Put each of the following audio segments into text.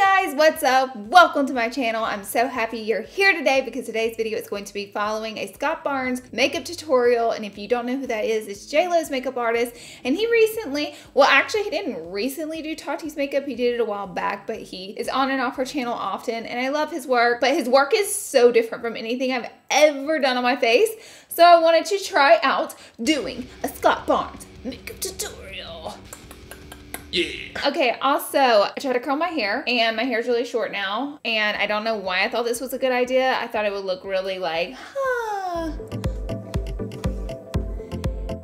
Hey guys, what's up? Welcome to my channel. I'm so happy you're here today because today's video is going to be following a Scott Barnes makeup tutorial, and if you don't know who that is, it's JLo's makeup artist, and he recently, well actually he didn't recently do Tati's makeup, he did it a while back, but he is on and off her channel often, and I love his work, but his work is so different from anything I've ever done on my face, so I wanted to try out doing a Scott Barnes makeup tutorial. Yeah. Okay, also, I tried to curl my hair, and my hair's really short now, and I don't know why I thought this was a good idea. I thought it would look really like, huh.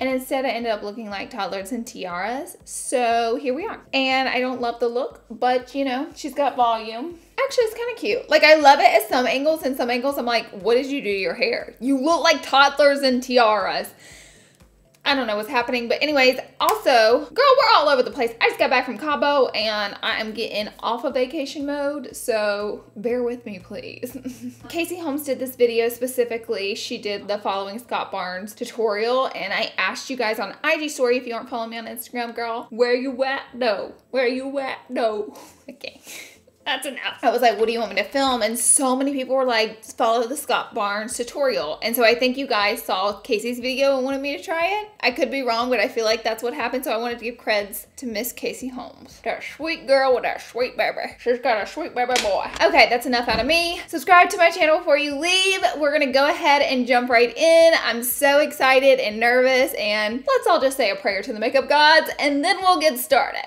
And instead I ended up looking like toddlers and tiaras, so here we are. And I don't love the look, but you know, she's got volume. Actually, it's kind of cute. Like, I love it at some angles, and some angles I'm like, what did you do to your hair? You look like toddlers and tiaras. I don't know what's happening, but anyways, also, girl, we're all over the place. I just got back from Cabo, and I am getting off of vacation mode, so bear with me, please. Casey Holmes did this video specifically. She did the following Scott Barnes tutorial, and I asked you guys on IG story, if you aren't following me on Instagram, girl, where you at, though? Where you at, though? Okay. That's enough. I was like, what do you want me to film? And so many people were like, follow the Scott Barnes tutorial. And so I think you guys saw Casey's video and wanted me to try it. I could be wrong, but I feel like that's what happened. So I wanted to give creds to Miss Casey Holmes. That sweet girl with that sweet baby. She's got a sweet baby boy. Okay, that's enough out of me. Subscribe to my channel before you leave. We're gonna go ahead and jump right in. I'm so excited and nervous, and let's all just say a prayer to the makeup gods and then we'll get started.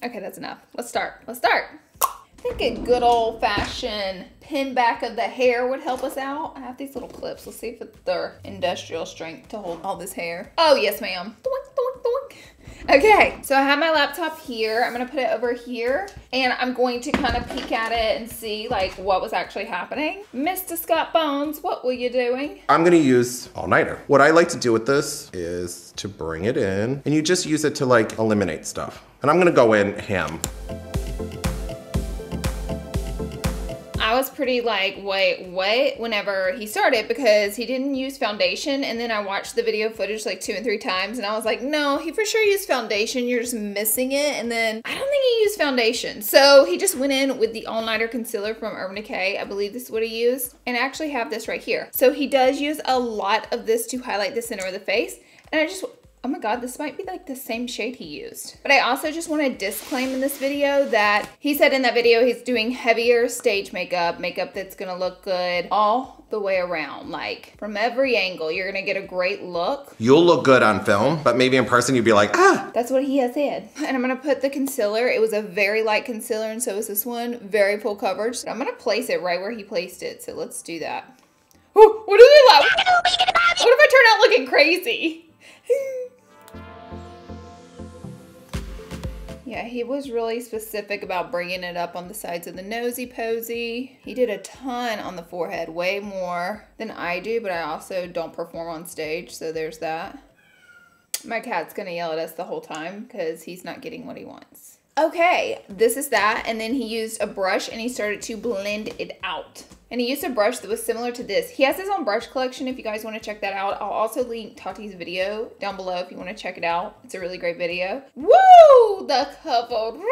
Okay, that's enough. Let's start. Let's start. I think a good old-fashioned pin back of the hair would help us out. I have these little clips. Let's see if they're industrial strength to hold all this hair. Oh, yes, ma'am. Okay, so I have my laptop here. I'm going to put it over here, and I'm going to kind of peek at it and see, like, what was actually happening. Mr. Scott Barnes, what were you doing? I'm going to use All Nighter. What I like to do with this is to bring it in, and you just use it to, like, eliminate stuff. And I'm going to go in ham. I was pretty like, wait, what? Whenever he started, because he didn't use foundation, and then I watched the video footage like 2 and 3 times, and I was like, no, he for sure used foundation, you're just missing it. And then I don't think he used foundation. So he just went in with the All Nighter concealer from Urban Decay. I believe this is what he used, and I actually have this right here. So he does use a lot of this to highlight the center of the face, and I just, oh my God, this might be like the same shade he used. But I also just want to disclaim in this video that he said in that video he's doing heavier stage makeup, makeup that's gonna look good all the way around. Like, from every angle, you're gonna get a great look. You'll look good on film, but maybe in person you'd be like, ah! That's what he has said. And I'm gonna put the concealer. It was a very light concealer, and so is this one. Very full coverage. I'm gonna place it right where he placed it, so let's do that. Ooh, what do they like? What if I turn out looking crazy? Yeah, he was really specific about bringing it up on the sides of the nosy posy. He did a ton on the forehead, way more than I do, but I also don't perform on stage, so there's that. My cat's gonna yell at us the whole time because he's not getting what he wants. Okay, this is that, and then he used a brush and he started to blend it out. And he used a brush that was similar to this. He has his own brush collection if you guys want to check that out. I'll also link Tati's video down below if you want to check it out. It's a really great video. Woo! The coverage!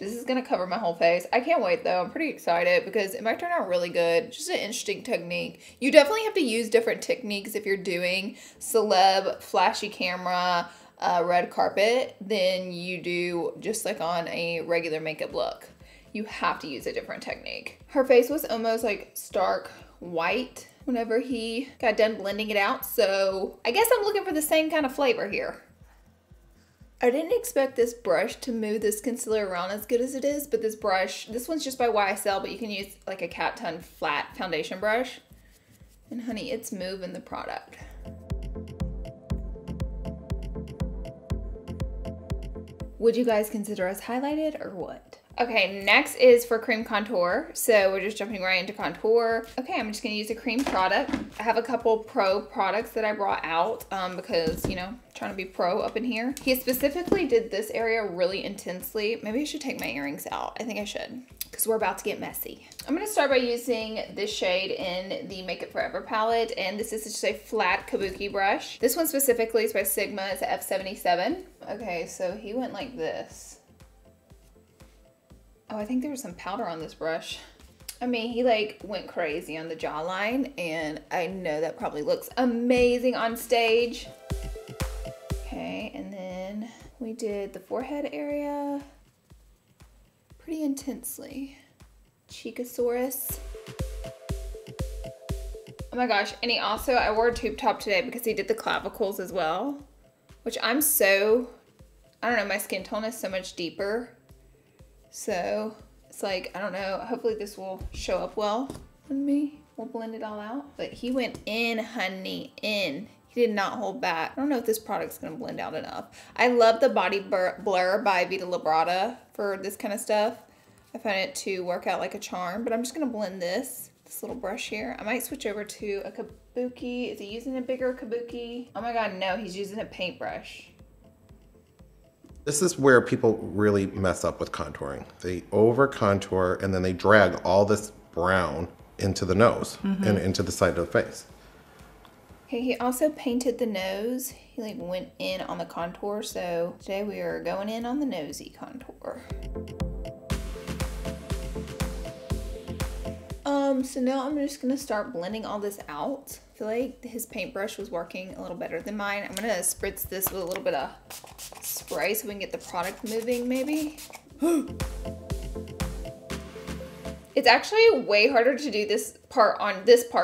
This is going to cover my whole face. I can't wait though. I'm pretty excited because it might turn out really good. Just an interesting technique. You definitely have to use different techniques if you're doing celeb, flashy camera, red carpet than you do just like on a regular makeup look. You have to use a different technique. Her face was almost like stark white whenever he got done blending it out. So I guess I'm looking for the same kind of flavor here. I didn't expect this brush to move this concealer around as good as it is, but this brush, this one's just by YSL, but you can use like a Cat Ton flat foundation brush. And honey, it's moving the product. Would you guys consider us highlighted or what? Okay, next is for cream contour. So we're just jumping right into contour. Okay, I'm just gonna use a cream product. I have a couple pro products that I brought out because, you know, trying to be pro up in here. He specifically did this area really intensely. Maybe I should take my earrings out. I think I should, because we're about to get messy. I'm gonna start by using this shade in the Makeup Forever palette, and this is just a flat kabuki brush. This one specifically is by Sigma, it's a F77. Okay, so he went like this. Oh, I think there was some powder on this brush. I mean, he like went crazy on the jawline, and I know that probably looks amazing on stage. Okay, and then we did the forehead area pretty intensely. Cheekosaurus. Oh my gosh, and he also, I wore a tube top today because he did the clavicles as well, which I'm so, I don't know, my skin tone is so much deeper. So it's like, I don't know, hopefully this will show up well on me. We'll blend it all out. But he went in, honey, in. He did not hold back. I don't know if this product's gonna blend out enough. I love the Body Blur by Vita Labrada for this kind of stuff. I found it to work out like a charm, but I'm just gonna blend this little brush here. I might switch over to a kabuki. Is he using a bigger kabuki? Oh my God, no, he's using a paintbrush. This is where people really mess up with contouring. They over contour and then they drag all this brown into the nose and into the side of the face. Okay, he also painted the nose. He like went in on the contour. So today we are going in on the nosy contour. So now I'm just gonna start blending all this out. I feel like his paintbrush was working a little better than mine. I'm gonna spritz this with a little bit of spray so we can get the product moving maybe. It's actually way harder to do this part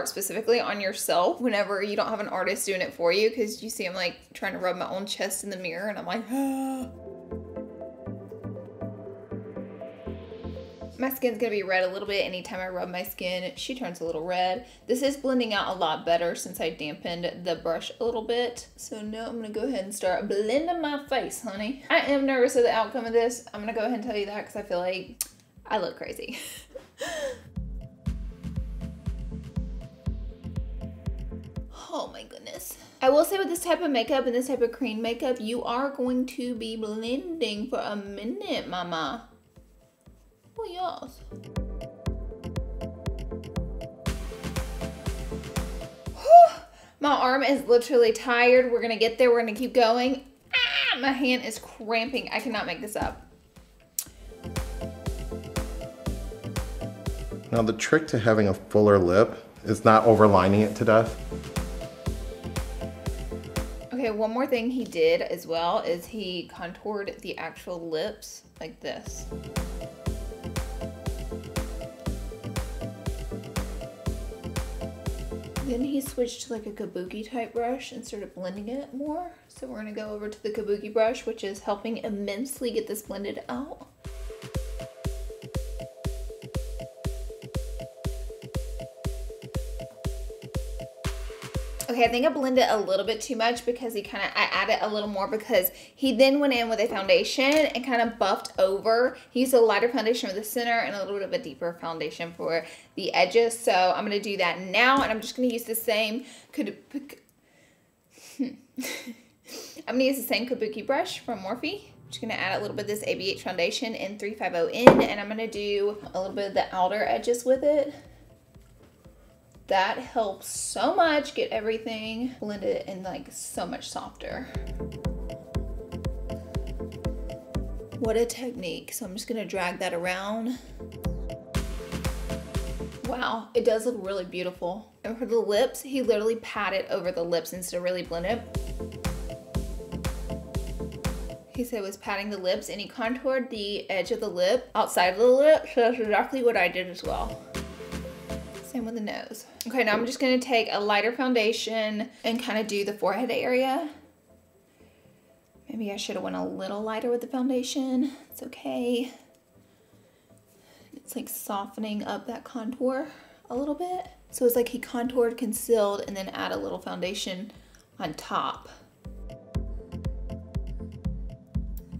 specifically on yourself whenever you don't have an artist doing it for you, because you see I'm like trying to rub my own chest in the mirror and I'm like, ah. My skin's gonna be red a little bit. Anytime I rub my skin, she turns a little red. This is blending out a lot better since I dampened the brush a little bit. So now I'm gonna go ahead and start blending my face, honey. I am nervous of the outcome of this. I'm gonna go ahead and tell you that because I feel like I look crazy. Oh my goodness. I will say with this type of makeup and this type of cream makeup, you are going to be blending for a minute, mama. Oh, yes. Whew. My arm is literally tired. We're gonna get there, we're gonna keep going. Ah, my hand is cramping. I cannot make this up. Now the trick to having a fuller lip is not overlining it to death. Okay, one more thing he did as well is he contoured the actual lips like this. Then he switched to like a kabuki type brush and started blending it more. So we're gonna go over to the kabuki brush, which is helping immensely get this blended out. Okay, I think I blended a little bit too much because I added a little more because he then went in with a foundation and kind of buffed over. He used a lighter foundation for the center and a little bit of a deeper foundation for the edges. So I'm gonna do that now, and I'm just gonna use the same kabuki brush from Morphe. I'm just gonna add a little bit of this ABH foundation in 350N, and I'm gonna do a little bit of the outer edges with it. That helps so much get everything blended and like so much softer. What a technique. So I'm just gonna drag that around. Wow, it does look really beautiful. And for the lips, he literally patted over the lips instead of really blended. He said it was patting the lips, and he contoured the edge of the lip outside of the lip. So that's exactly what I did as well. Same with the nose. Okay, now I'm just gonna take a lighter foundation and kind of do the forehead area. Maybe I should have went a little lighter with the foundation. It's okay. It's like softening up that contour a little bit. So it's like he contoured, concealed, and then add a little foundation on top.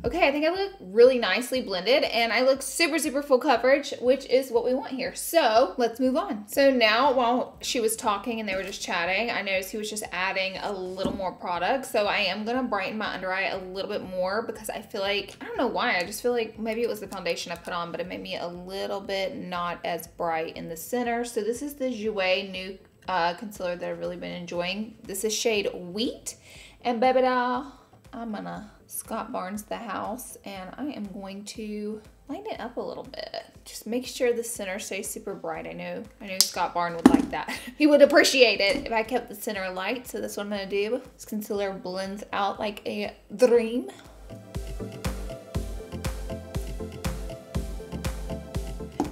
Okay, I think I look really nicely blended, and I look super, super full coverage, which is what we want here. So let's move on. So now while she was talking and they were just chatting, I noticed he was just adding a little more product. So I am gonna brighten my under eye a little bit more because I feel like, I don't know why, I just feel like maybe it was the foundation I put on, but it made me a little bit not as bright in the center. So this is the Jouer new concealer that I've really been enjoying. This is shade Wheat, and baby doll, I'm gonna Scott Barnes the house, and I am going to lighten it up a little bit. Just make sure the center stays super bright. I know Scott Barnes would like that. He would appreciate it if I kept the center light. So that's what I'm gonna do. This concealer blends out like a dream.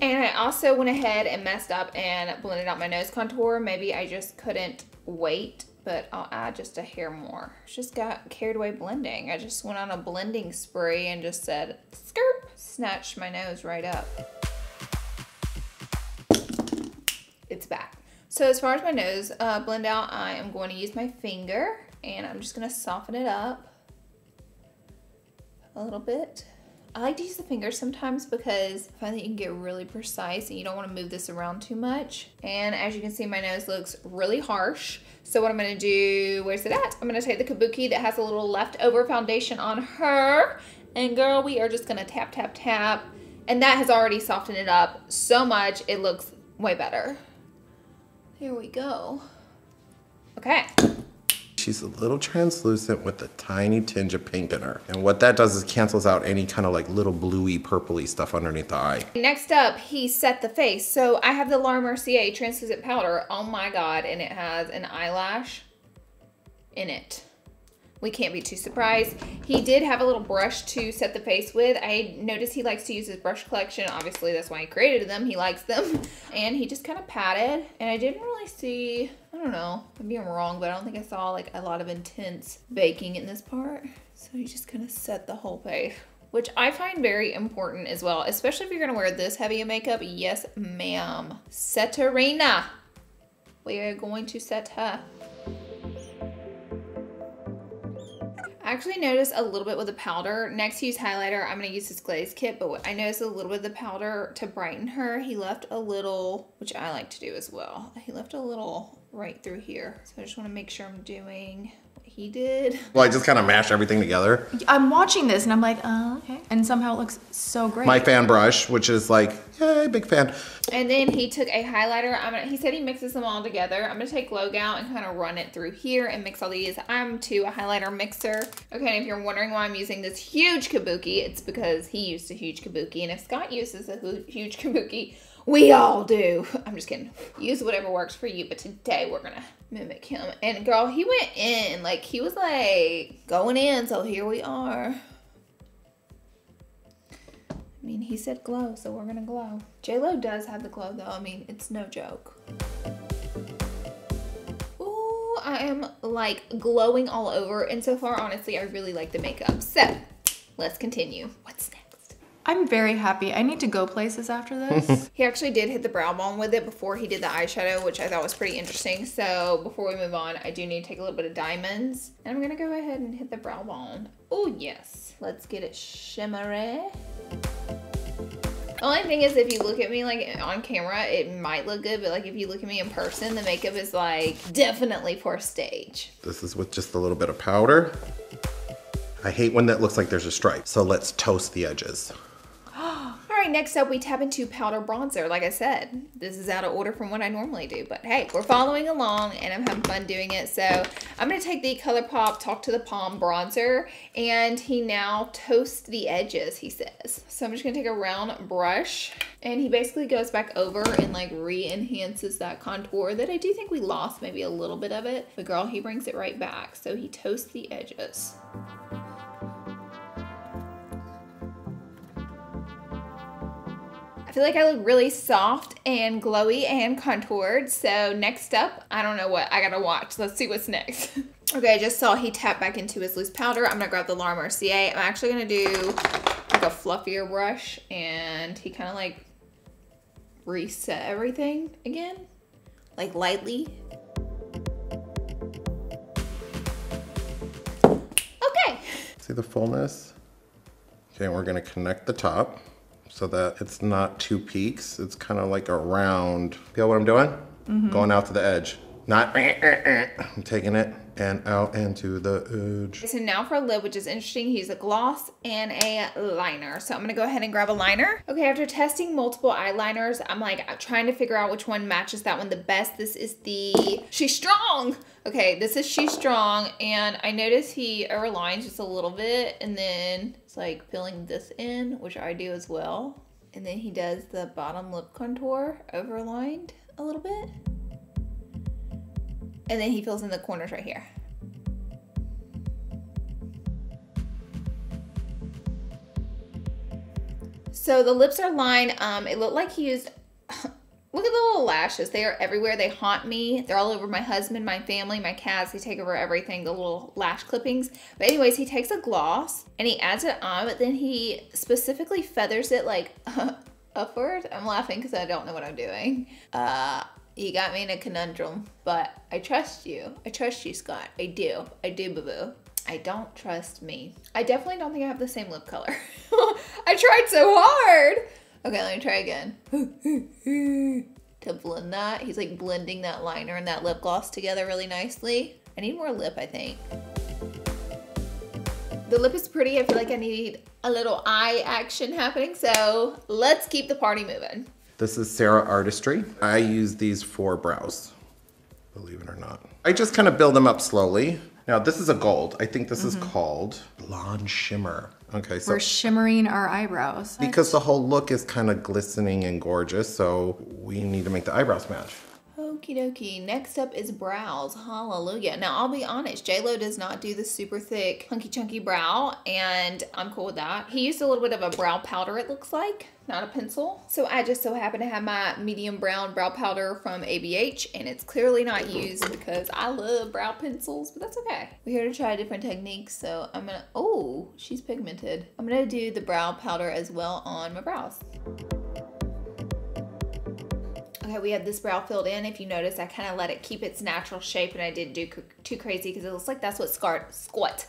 And I also went ahead and messed up and blended out my nose contour. Maybe I just couldn't wait, but I'll add just a hair more. Just got carried away blending. I just went on a blending spree and just said, skirp, snatched my nose right up. It's back. So as far as my nose blend out, I am going to use my finger and I'm just gonna soften it up a little bit. I like to use the finger sometimes because I find that you can get really precise and you don't want to move this around too much. And as you can see, my nose looks really harsh. So what I'm going to do, where's it at? I'm going to take the Kabuki that has a little leftover foundation on her. And girl, we are just going to tap, tap, tap. And that has already softened it up so much. It looks way better. There we go. Okay. She's a little translucent with a tiny tinge of pink in her. And what that does is cancels out any kind of like little bluey, purpley stuff underneath the eye. Next up, he set the face. So I have the Laura Mercier translucent powder. Oh my God, and it has an eyelash in it. We can't be too surprised. He did have a little brush to set the face with. I noticed he likes to use his brush collection. Obviously, that's why he created them. He likes them. And he just kind of patted. And I didn't really see, I don't know, I'm being wrong, but I don't think I saw like a lot of intense baking in this part. So he just kind of set the whole face, which I find very important as well, especially if you're gonna wear this heavy of makeup. Yes, ma'am. Setarina. We are going to set her. I actually noticed a little bit with the powder. Next to use highlighter, I'm going to use this glaze kit, but I noticed a little bit of the powder to brighten her. He left a little, which I like to do as well. He left a little right through here. So I just want to make sure I'm doing what he did. Well, I just kind of mashed everything together. I'm watching this and I'm like, oh, okay. And somehow it looks so great. My fan brush, which is like, yay, big fan. And then he took a highlighter. He said he mixes them all together. I'm gonna take Low-Gal and kind of run it through here and mix all these. I'm too a highlighter mixer. Okay, and if you're wondering why I'm using this huge Kabuki, it's because he used a huge Kabuki. And if Scott uses a huge Kabuki, we all do. I'm just kidding. Use whatever works for you, but today we're gonna mimic him. And girl, he went in, like he was like going in, so here we are. I mean, he said glow, so we're gonna glow. JLo does have the glow though. I mean, it's no joke. Ooh, I am like glowing all over. And so far, honestly, I really like the makeup. So let's continue. What's next? I'm very happy. I need to go places after this. He actually did hit the brow bone with it before he did the eyeshadow, which I thought was pretty interesting. So before we move on, I do need to take a little bit of diamonds. And I'm gonna go ahead and hit the brow bone. Oh yes, let's get it shimmery. Only thing is, if you look at me like on camera, it might look good, but like if you look at me in person, the makeup is like definitely for stage. This is with just a little bit of powder. I hate one that looks like there's a stripe. So let's toast the edges. All right, next up we tap into powder bronzer. Like I said, this is out of order from what I normally do, but hey, we're following along and I'm having fun doing it. So I'm gonna take the Colourpop Talk to the Palm bronzer, and he now toasts the edges, he says. So I'm just gonna take a round brush, and he basically goes back over and like re-enhances that contour that I do think we lost maybe a little bit of it, but girl, he brings it right back. So he toasts the edges. I feel like I look really soft and glowy and contoured. So next up, I don't know what, I gotta watch. Let's see what's next. Okay, I just saw he tapped back into his loose powder. I'm gonna grab the Laura Mercier. I'm actually gonna do like a fluffier brush, and he kind of like reset everything again, like lightly. Okay. See the fullness? Okay, we're gonna connect the top, so that it's not two peaks. It's kind of like a round. Feel what I'm doing? Mm-hmm. Going out to the edge. Not, I'm taking it and out into the edge. Okay, so now for a lid, which is interesting, he's a gloss and a liner. So I'm gonna go ahead and grab a liner. Okay, after testing multiple eyeliners, I'm like trying to figure out which one matches that one the best. This is the She's Strong. Okay, this is She's Strong, and I noticed he overlines just a little bit, and then it's like filling this in, which I do as well. And then he does the bottom lip contour overlined a little bit. And then he fills in the corners right here. So the lips are lined. It looked like he used, look at the little lashes. They are everywhere. They haunt me. They're all over my husband, my family, my cats. They take over everything, the little lash clippings. But anyways, he takes a gloss and he adds it on, but then he specifically feathers it like upward. I'm laughing because I don't know what I'm doing. You got me in a conundrum, but I trust you. I trust you, Scott. I do. I do, boo-boo. I don't trust me. I definitely don't think I have the same lip color. I tried so hard. Okay, let me try again. To blend that. He's like blending that liner and that lip gloss together really nicely. I need more lip, I think. The lip is pretty. I feel like I need a little eye action happening, so let's keep the party moving. This is Sarah Artistry. I use these for brows, believe it or not. I just kind of build them up slowly. Now this is a gold. I think this is called Blonde Shimmer. Okay, so we're shimmering our eyebrows. Because the whole look is kind of glistening and gorgeous, so we need to make the eyebrows match. Okie dokie, next up is brows, hallelujah. Now I'll be honest, JLo does not do the super thick, hunky chunky brow, and I'm cool with that. He used a little bit of a brow powder, it looks like, not a pencil. So I just so happen to have my medium brown brow powder from ABH, and it's clearly not used because I love brow pencils, but that's okay. We're here to try different techniques, so I'm gonna, oh, she's pigmented. I'm gonna do the brow powder as well on my brows. Okay, we have this brow filled in. If you notice, I kind of let it keep its natural shape, and I didn't do too crazy because it looks like that's what Scott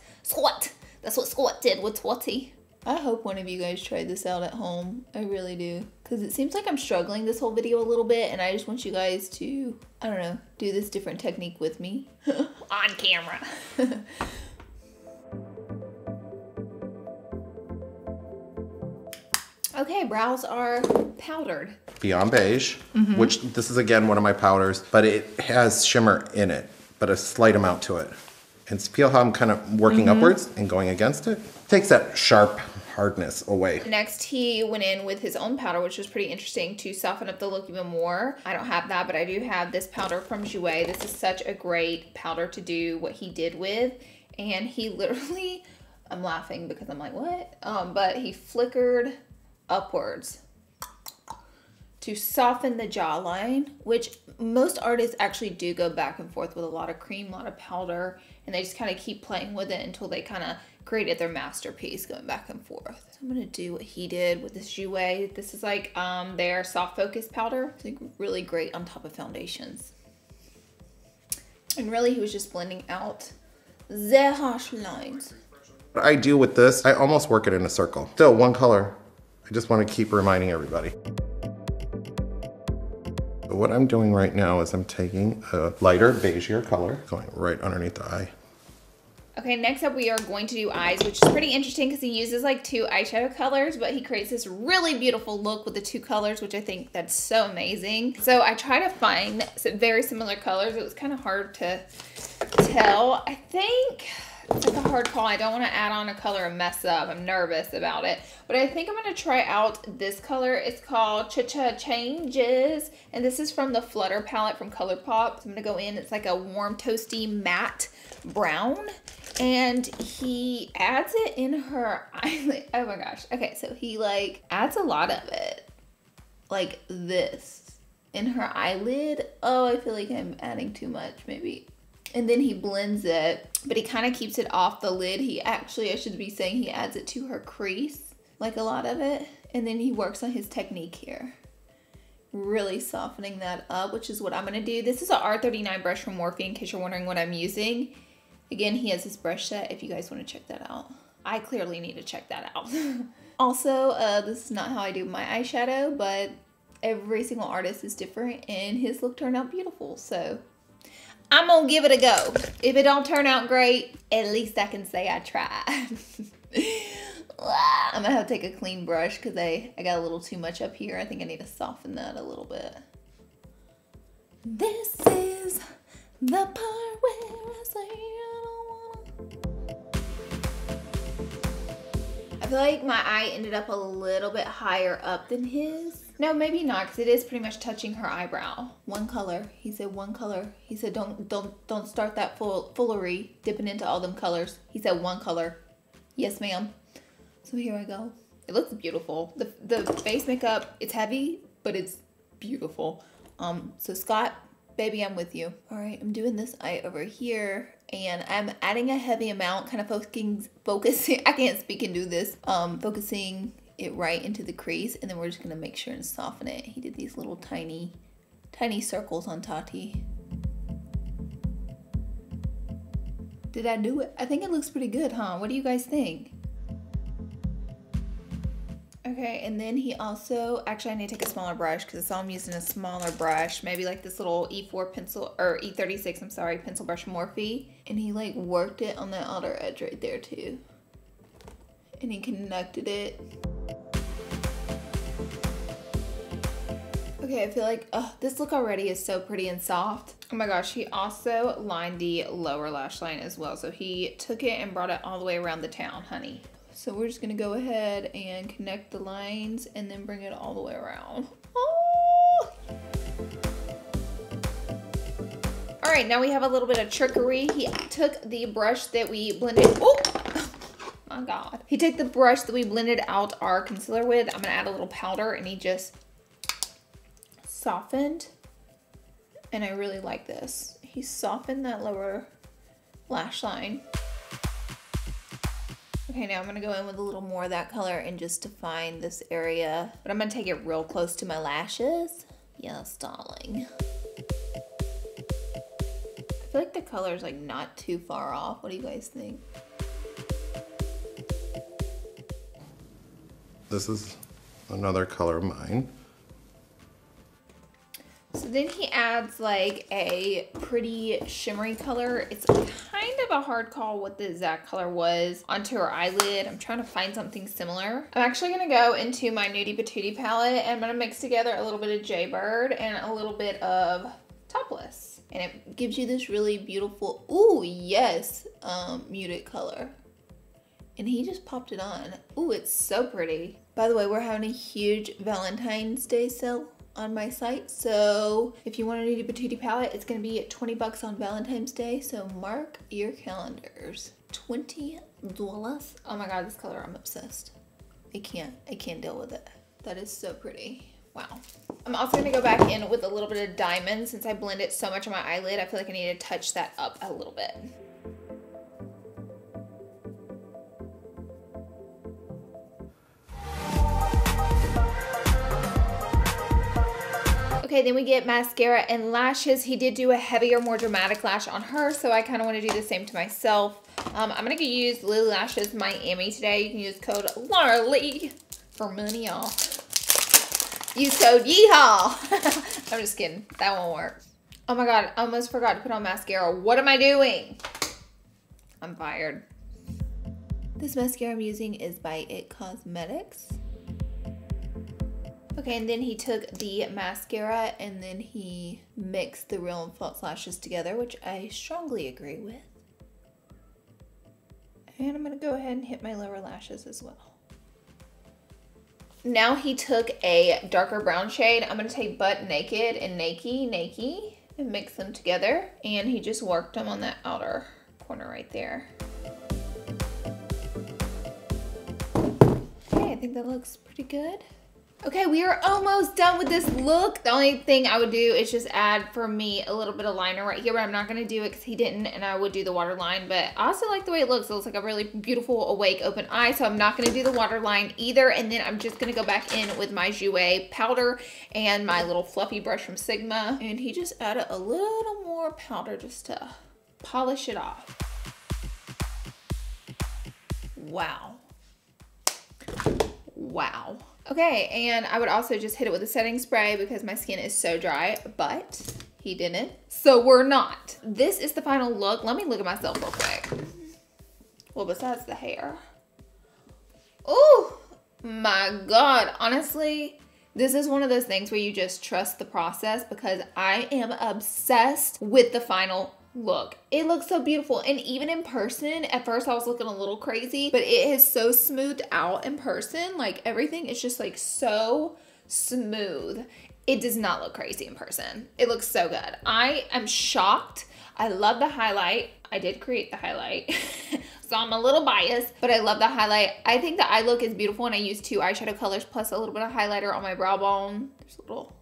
did with Tati. I hope one of you guys tried this out at home. I really do, because it seems like I'm struggling this whole video a little bit, and I just want you guys to, I don't know, do this different technique with me on camera. Okay, brows are powdered. Beyond Beige, which this is again one of my powders, but it has shimmer in it, but a slight amount to it. And feel how I'm kind of working upwards and going against it. Takes that sharp hardness away. Next, he went in with his own powder, which was pretty interesting, to soften up the look even more. I don't have that, but I do have this powder from Jouer. This is such a great powder to do what he did with. And he literally, I'm laughing because I'm like, what? But he flickered upwards to soften the jawline, which most artists actually do go back and forth with a lot of cream, a lot of powder, and they just kind of keep playing with it until they kind of created their masterpiece going back and forth. So I'm gonna do what he did with this Jouer. This is like their soft focus powder. It's like really great on top of foundations. And really he was just blending out the harsh lines. What I do with this, I almost work it in a circle. Still one color. I just want to keep reminding everybody. But what I'm doing right now is I'm taking a lighter beigier color, going right underneath the eye. Okay, next up we are going to do eyes, which is pretty interesting because he uses like two eyeshadow colors, but he creates this really beautiful look with the two colors, which I think that's so amazing. So I try to find some very similar colors. It was kind of hard to tell, I think. It's like a hard call. I don't want to add on a color and mess up. I'm nervous about it. But I think I'm going to try out this color. It's called Cha-Cha Changes. And this is from the Flutter Palette from Colourpop. So I'm going to go in. It's like a warm, toasty, matte brown. And he adds it in her eyelid. Oh my gosh. Okay, so he like adds a lot of it. Like this. In her eyelid. Oh, I feel like I'm adding too much maybe. And then he blends it, but he kind of keeps it off the lid. He actually, I should be saying, he adds it to her crease, like a lot of it. And then he works on his technique here. Really softening that up, which is what I'm gonna do. This is an R39 brush from Morphe, in case you're wondering what I'm using. Again, he has this brush set if you guys wanna check that out. I clearly need to check that out. Also, this is not how I do my eyeshadow, but every single artist is different and his look turned out beautiful, so. I'm gonna give it a go. If it don't turn out great, at least I can say I tried. I'm gonna have to take a clean brush because I got a little too much up here. I think I need to soften that a little bit. This is the part where I say I don't wanna. I feel like my eye ended up a little bit higher up than his. No, maybe not, because it is pretty much touching her eyebrow. One color, he said one color. He said don't start that foolery, dipping into all them colors. He said one color. Yes, ma'am. So here I go. It looks beautiful. The face makeup, it's heavy, but it's beautiful. So Scott, baby, I'm with you. All right, I'm doing this eye over here and I'm adding a heavy amount, kind of focusing, I can't speak and do this, focusing it right into the crease, and then we're just gonna make sure and soften it. He did these little tiny circles on Tati. Did I do it? I think it looks pretty good, huh? What do you guys think? Okay, and then he also, actually I need to take a smaller brush because I saw him using a smaller brush, maybe like this little E4 pencil, or E36, I'm sorry, pencil brush Morphe. And he like worked it on that outer edge right there too. And he connected it. Okay, I feel like, this look already is so pretty and soft. Oh my gosh, he also lined the lower lash line as well. So he took it and brought it all the way around the town, honey. So we're just gonna go ahead and connect the lines and then bring it all the way around. Oh! All right, now we have a little bit of trickery. He took the brush that we blended. Oh! My God. He took the brush that we blended out our concealer with. I'm gonna add a little powder and he just softened. And I really like this. He softened that lower lash line. Okay, now I'm gonna go in with a little more of that color and just define this area, but I'm gonna take it real close to my lashes. Yes, darling. I feel like the color's like not too far off. What do you guys think? This is another color of mine. So then he adds like a pretty shimmery color. It's kind of a hard call what the exact color was onto her eyelid. I'm trying to find something similar. I'm actually gonna go into my Nudie Patootie palette and I'm gonna mix together a little bit of Jaybird and a little bit of Topless. And it gives you this really beautiful, ooh, yes, muted color. And he just popped it on. Ooh, it's so pretty. By the way, we're having a huge Valentine's Day sale on my site, so if you want a Nudie Patootie palette, it's gonna be at $20 on Valentine's Day, so mark your calendars. $20. Oh my God, this color, I'm obsessed. I can't deal with it. That is so pretty. Wow. I'm also gonna go back in with a little bit of diamond since I blended so much on my eyelid. I feel like I need to touch that up a little bit. Okay, then we get mascara and lashes. He did do a heavier, more dramatic lash on her, so I kind of want to do the same to myself. I'm going to use Lily Lashes Miami today. You can use code LAURALEE for money off. Use code YEEHAW. I'm just kidding. That won't work. Oh my God, I almost forgot to put on mascara. What am I doing? I'm fired. This mascara I'm using is by IT Cosmetics. Okay, and then he took the mascara and then he mixed the real and false lashes together, which I strongly agree with. And I'm gonna go ahead and hit my lower lashes as well. Now he took a darker brown shade. I'm gonna take Butt Naked and Nakey and mix them together. And he just worked them on that outer corner right there. Okay, I think that looks pretty good. Okay, we are almost done with this look. The only thing I would do is just add, for me, a little bit of liner right here, but I'm not gonna do it because he didn't, and I would do the waterline, but I also like the way it looks. It looks like a really beautiful awake open eye, so I'm not gonna do the waterline either, and then I'm just gonna go back in with my Jouer powder and my little fluffy brush from Sigma, and he just added a little more powder just to polish it off. Wow. Wow. Okay, and I would also just hit it with a setting spray because my skin is so dry, but He didn't. So we're not. This is the final look. Let me look at myself real quick. Well, besides the hair. Oh my God. Honestly, this is one of those things where you just trust the process because I am obsessed with the final look. It looks so beautiful. And even in person, at first I was looking a little crazy, but it is so smoothed out in person. Like everything is just like so smooth. It does not look crazy in person. It looks so good. I am shocked. I love the highlight. I did create the highlight, so I'm a little biased, but I love the highlight. I think the eye look is beautiful, and I used two eyeshadow colors plus a little bit of highlighter on my brow bone. There's a little...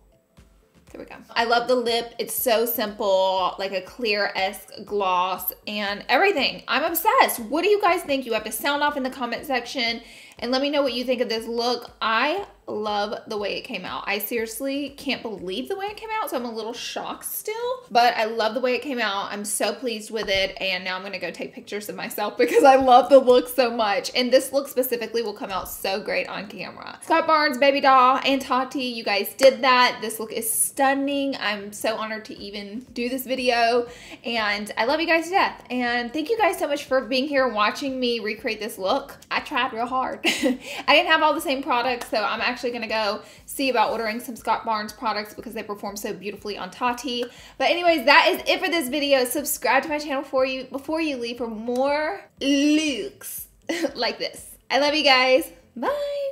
There we go. I love the lip. It's so simple, like a clear-esque gloss and everything. I'm obsessed. What do you guys think? You have to sound off in the comment section and let me know what you think of this look. I love the way it came out. I seriously can't believe the way it came out, so I'm a little shocked still, but I love the way it came out. I'm so pleased with it, and now I'm gonna go take pictures of myself because I love the look so much, and this look specifically will come out so great on camera. Scott Barnes, Baby Doll, and Tati, you guys did that. This look is stunning. I'm so honored to even do this video, and I love you guys to death, and thank you guys so much for being here and watching me recreate this look. I tried real hard. I didn't have all the same products, so I'm actually gonna go see about ordering some Scott Barnes products because they perform so beautifully on Tati. But anyways, that is it for this video. Subscribe to my channel before you leave for more looks like this. I love you guys. Bye.